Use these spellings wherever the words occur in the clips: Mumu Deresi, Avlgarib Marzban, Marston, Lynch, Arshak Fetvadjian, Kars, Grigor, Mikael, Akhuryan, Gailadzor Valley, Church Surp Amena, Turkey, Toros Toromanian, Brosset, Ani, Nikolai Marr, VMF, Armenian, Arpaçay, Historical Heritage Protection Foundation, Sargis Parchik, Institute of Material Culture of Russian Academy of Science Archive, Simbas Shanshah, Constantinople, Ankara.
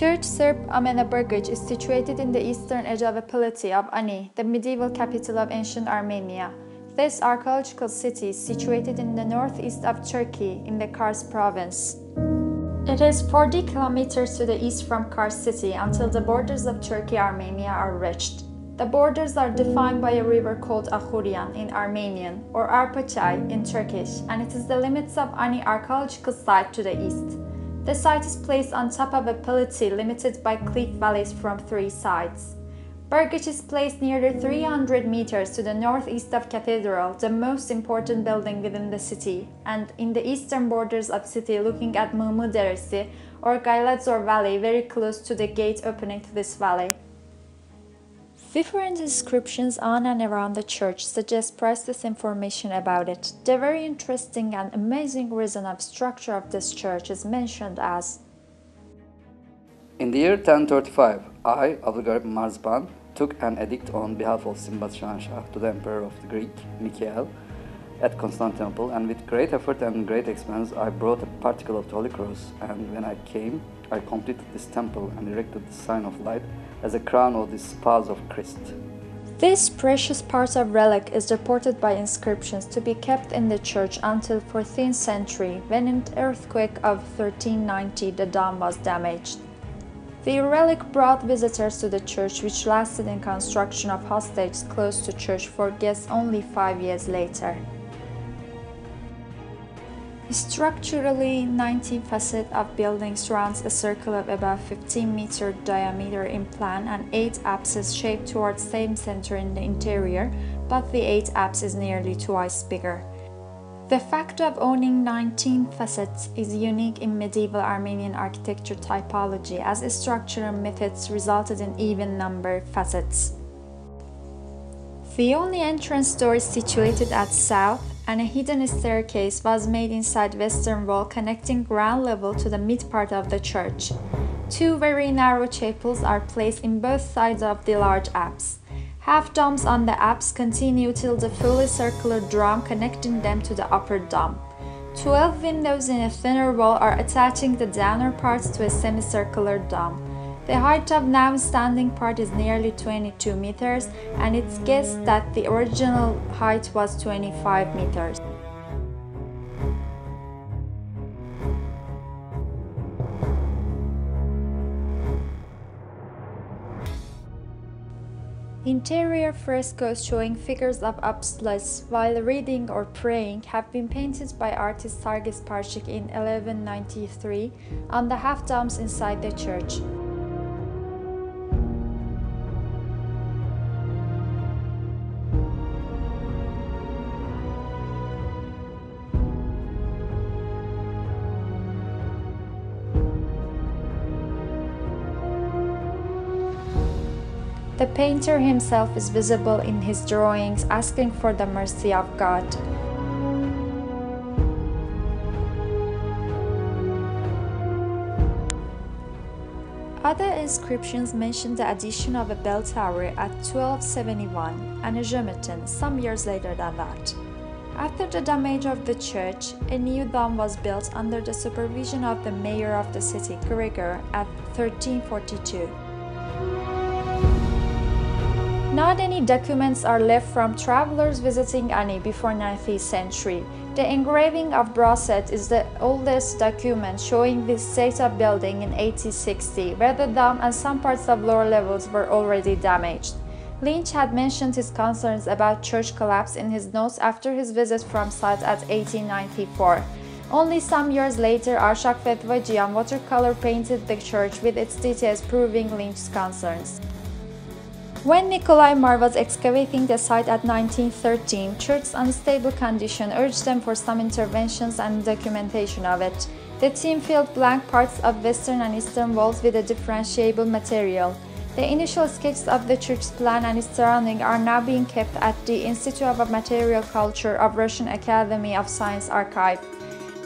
Church Surp Amena Burgage is situated in the eastern edge of a polity of Ani, the medieval capital of ancient Armenia. This archaeological city is situated in the northeast of Turkey, in the Kars province. It is 40 kilometers to the east from Kars city until the borders of Turkey-Armenia are reached. The borders are defined by a river called Akhuryan in Armenian or Arpaçay in Turkish, and it is the limits of Ani archaeological site to the east. The site is placed on top of a polity limited by cliff valleys from three sides. Burgage is placed nearly 300 meters to the northeast of Cathedral, the most important building within the city, and in the eastern borders of city looking at Mumu Deresi or Gailadzor Valley, very close to the gate opening to this valley. Different inscriptions on and around the church suggest priceless information about it. The very interesting and amazing reason of structure of this church is mentioned as: in the year 1035, I, Avlgarib Marzban, took an edict on behalf of Simbas Shanshah to the emperor of the Greek, Mikael, at Constantinople, and with great effort and great expense I brought a particle of the Holy Cross, and when I came, I completed this temple and erected the sign of light as a crown of the spouse of Christ. This precious part of relic is reported by inscriptions to be kept in the church until 14th century, when in the earthquake of 1390 the dome was damaged. The relic brought visitors to the church, which lasted in construction of hostages close to church for guests only 5 years later. Structurally, 19 facets of building surrounds a circle of about 15-meter diameter in plan and 8 apses shaped towards same center in the interior, but the 8th apse is nearly twice bigger. The fact of owning 19 facets is unique in medieval Armenian architecture typology, as structural methods resulted in even number facets. The only entrance door is situated at south, and a hidden staircase was made inside western wall connecting ground level to the mid part of the church. 2 very narrow chapels are placed in both sides of the large apse. Half domes on the apse continue till the fully circular dome connecting them to the upper dome. 12 windows in a thinner wall are attaching the downer parts to a semicircular dome. The height of now standing part is nearly 22 meters, and it's guessed that the original height was 25 meters. Interior frescoes showing figures of apostles while reading or praying have been painted by artist Sargis Parchik in 1193 on the half domes inside the church. The painter himself is visible in his drawings, asking for the mercy of God. Other inscriptions mention the addition of a bell tower at 1271 and a gemeton some years later than that. After the damage of the church, a new dome was built under the supervision of the mayor of the city, Grigor, at 1342. Not any documents are left from travelers visiting Ani before 19th century. The engraving of Brosset is the oldest document showing the state of building in 1860, where the dome and some parts of lower levels were already damaged. Lynch had mentioned his concerns about church collapse in his notes after his visit from site at 1894. Only some years later, Arshak Fetvadjian watercolor painted the church with its details, proving Lynch's concerns. When Nikolai Marr was excavating the site at 1913, church's unstable condition urged them for some interventions and documentation of it. The team filled blank parts of western and eastern walls with a differentiable material. The initial sketches of the church's plan and its surrounding are now being kept at the Institute of Material Culture of Russian Academy of Science Archive,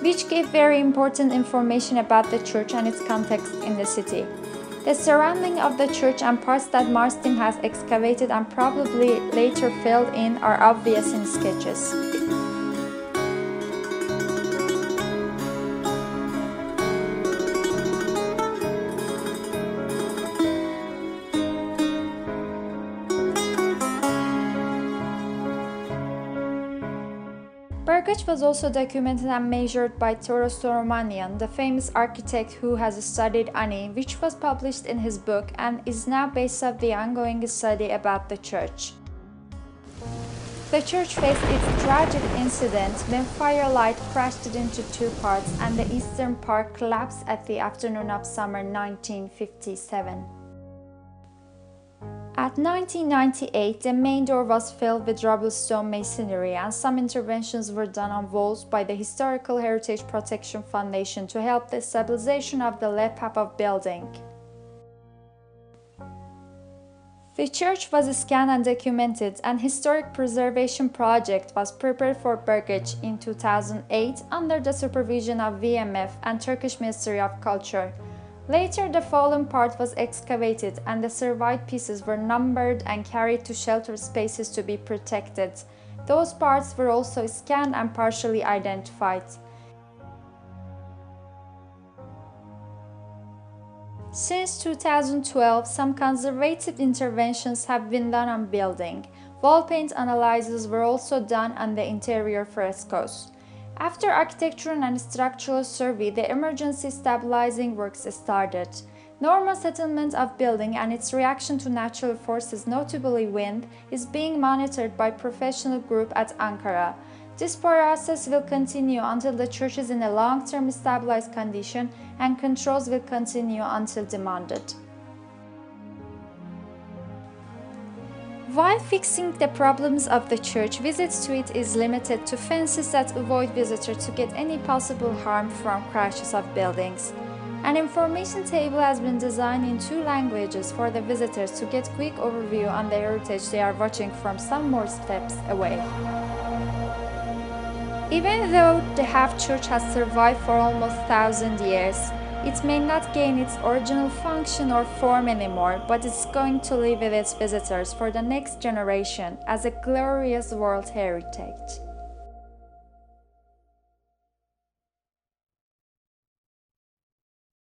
which gave very important information about the church and its context in the city. The surrounding of the church and parts that Marston has excavated and probably later filled in are obvious in sketches. Parchik was also documented and measured by Toros Toromanian, the famous architect who has studied Ani, which was published in his book and is now based on the ongoing study about the church. The church faced its tragic incident when firelight crashed into two parts and the eastern part collapsed at the afternoon of summer 1957. At 1998, the main door was filled with rubble stone masonry and some interventions were done on walls by the Historical Heritage Protection Foundation to help the stabilization of the Lepapov building. The church was scanned and documented, and historic preservation project was prepared for Parchik in 2008 under the supervision of VMF and Turkish Ministry of Culture. Later, the fallen part was excavated and the survived pieces were numbered and carried to shelter spaces to be protected. Those parts were also scanned and partially identified. Since 2012, some conservative interventions have been done on building. Wall paint analyses were also done on the interior frescoes. After architectural and structural survey, the emergency stabilizing works started. Normal settlement of building and its reaction to natural forces, notably wind, is being monitored by professional group at Ankara. This process will continue until the church is in a long-term stabilized condition, and controls will continue until demanded. While fixing the problems of the church, visits to it is limited to fences that avoid visitors to get any possible harm from crashes of buildings. An information table has been designed in two languages for the visitors to get quick overview on the heritage they are watching from some more steps away. Even though the half-church has survived for almost 1,000 years, it may not gain its original function or form anymore, but it's going to live with its visitors for the next generation as a glorious world heritage.